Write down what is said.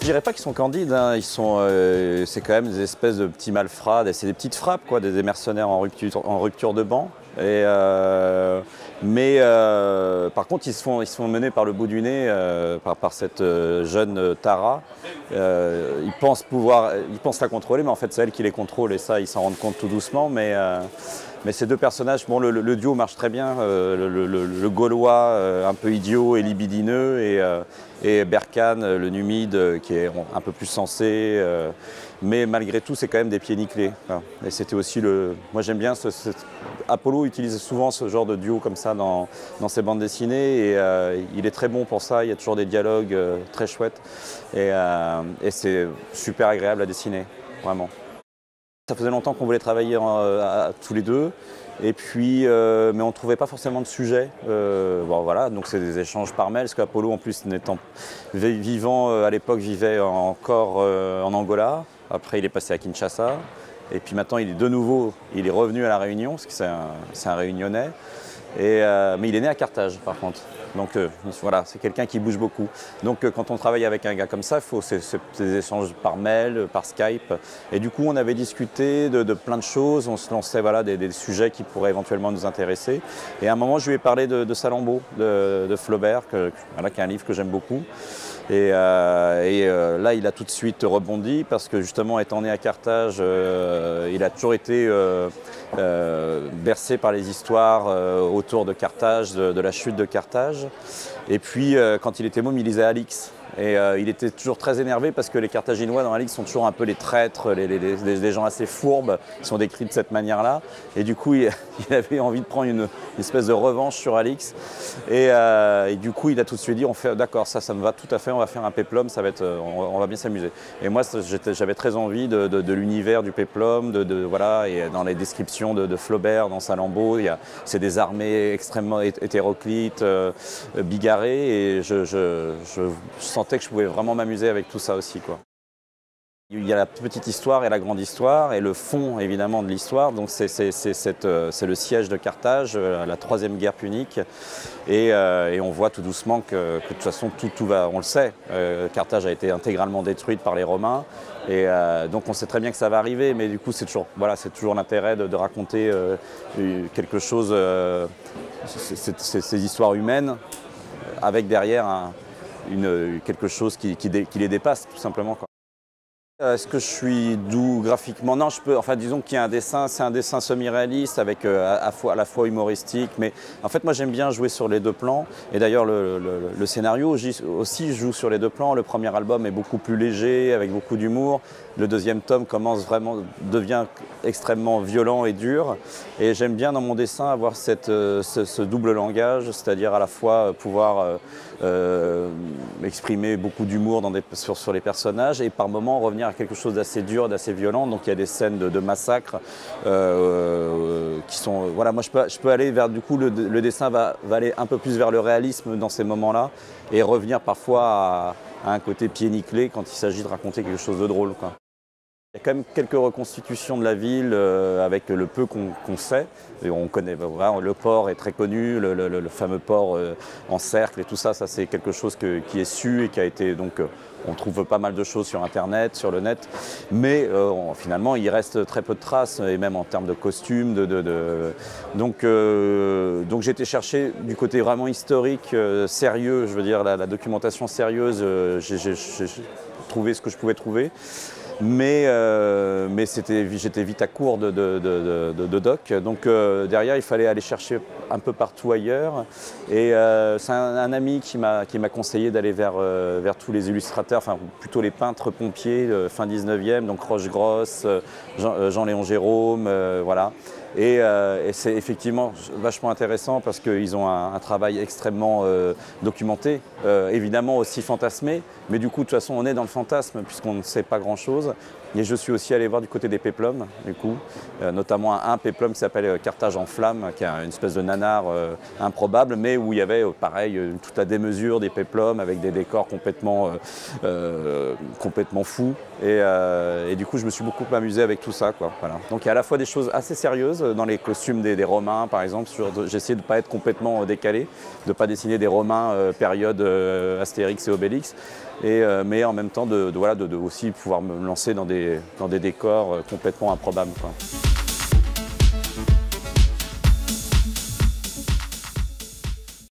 Je dirais pas qu'ils sont candides, hein. C'est quand même des espèces de petits malfrats, c'est des petites frappes, quoi, des mercenaires en rupture de banc. Mais par contre, ils se font mener par le bout du nez par cette jeune Tara. Ils pensent la contrôler, mais en fait, c'est elle qui les contrôle et ça, ils s'en rendent compte tout doucement. Mais ces deux personnages, bon, le duo marche très bien, le Gaulois un peu idiot et libidineux et Berkane, le Numide, qui est un peu plus sensé, mais malgré tout, c'est quand même des pieds nickelés. Enfin, et c'était aussi le... Moi, j'aime bien Apollo utilise souvent ce genre de duo comme ça dans ses bandes dessinées et il est très bon pour ça, il y a toujours des dialogues très chouettes et c'est super agréable à dessiner, vraiment. Ça faisait longtemps qu'on voulait travailler tous les deux, et puis, mais on ne trouvait pas forcément de sujet. Bon, voilà, donc c'est des échanges par mail, parce qu'Apollo, en plus, à l'époque, vivait encore en Angola. Après, il est passé à Kinshasa, et puis maintenant, il est revenu à La Réunion, parce que c'est un Réunionnais. Mais il est né à Carthage, par contre. Donc voilà, c'est quelqu'un qui bouge beaucoup. Donc quand on travaille avec un gars comme ça, il faut des échanges par mail, par Skype. Et du coup, on avait discuté de plein de choses. On se lançait voilà, des sujets qui pourraient éventuellement nous intéresser. Et à un moment, je lui ai parlé de Salammbô, de Flaubert, voilà, qui est un livre que j'aime beaucoup. Là, il a tout de suite rebondi parce que justement, étant né à Carthage, il a toujours été bercé par les histoires autour de Carthage, de la chute de Carthage. Et puis, quand il était môme, il lisait Alix. Et il était toujours très énervé parce que les Carthaginois dans Alix sont toujours un peu les traîtres, les gens assez fourbes qui sont décrits de cette manière-là. Et du coup, il avait envie de prendre une espèce de revanche sur Alix. Et du coup, il a tout de suite dit, d'accord, ça me va tout à fait, on va faire un péplum, on va bien s'amuser. Et moi, j'avais très envie de l'univers du péplum, voilà, et dans les descriptions de Flaubert, dans Salammbô, c'est des armées extrêmement hétéroclites, bigarrées, et je sentais que je pouvais vraiment m'amuser avec tout ça aussi, quoi. Il y a la petite histoire et la grande histoire, et le fond évidemment de l'histoire, donc c'est le siège de Carthage, la troisième guerre punique, et on voit tout doucement que de toute façon tout va, on le sait, Carthage a été intégralement détruite par les Romains, et donc on sait très bien que ça va arriver, mais du coup c'est toujours, voilà, l'intérêt de raconter quelque chose, ces histoires humaines, avec derrière quelque chose qui les dépasse tout simplement, quoi. Est-ce que je suis doux graphiquement? Non, enfin disons qu'il y a un dessin, c'est un dessin semi-réaliste avec à la fois humoristique, mais en fait moi j'aime bien jouer sur les deux plans et d'ailleurs le scénario aussi joue sur les deux plans. Le premier album est beaucoup plus léger, avec beaucoup d'humour. Le deuxième tome devient extrêmement violent et dur et j'aime bien dans mon dessin avoir ce double langage, c'est-à-dire à la fois pouvoir exprimer beaucoup d'humour sur les personnages et par moments revenir à quelque chose d'assez dur, d'assez violent. Donc il y a des scènes de massacre qui sont... Voilà, moi je peux aller vers... Du coup, le dessin va aller un peu plus vers le réalisme dans ces moments-là et revenir parfois à un côté pieds nickelés quand il s'agit de raconter quelque chose de drôle, quoi. Il y a quand même quelques reconstitutions de la ville avec le peu qu'on sait. Et on connaît, bah, voilà, le port est très connu, le fameux port en cercle et tout ça, ça c'est quelque chose qui est su et qui a été... Donc, on trouve pas mal de choses sur Internet, sur le net, mais finalement, il reste très peu de traces, et même en termes de costumes. Donc j'ai été chercher du côté vraiment historique, sérieux, je veux dire, la documentation sérieuse, j'ai trouvé ce que je pouvais trouver. Mais j'étais vite à court de doc, donc derrière il fallait aller chercher un peu partout ailleurs et c'est un ami qui m'a conseillé d'aller vers tous les illustrateurs, enfin plutôt les peintres pompiers fin 19e, donc Roche-Grosse, Jean-Léon Jérôme, voilà. Et c'est effectivement vachement intéressant parce qu'ils ont un travail extrêmement documenté, évidemment aussi fantasmé, mais du coup de toute façon on est dans le fantasme puisqu'on ne sait pas grand chose. Et je suis aussi allé voir du côté des péplums, du coup, notamment un péplum qui s'appelle Carthage en flamme, qui est une espèce de nanar improbable, mais où il y avait pareil toute la démesure des péplums avec des décors complètement fous. Et du coup je me suis beaucoup amusé avec tout ça, quoi. Voilà. Donc il y a à la fois des choses assez sérieuses dans les costumes des Romains, par exemple. J'ai essayé de ne pas être complètement décalé, de ne pas dessiner des Romains période Astérix et Obélix, mais en même temps de aussi pouvoir me lancer dans des décors complètement improbables, quoi.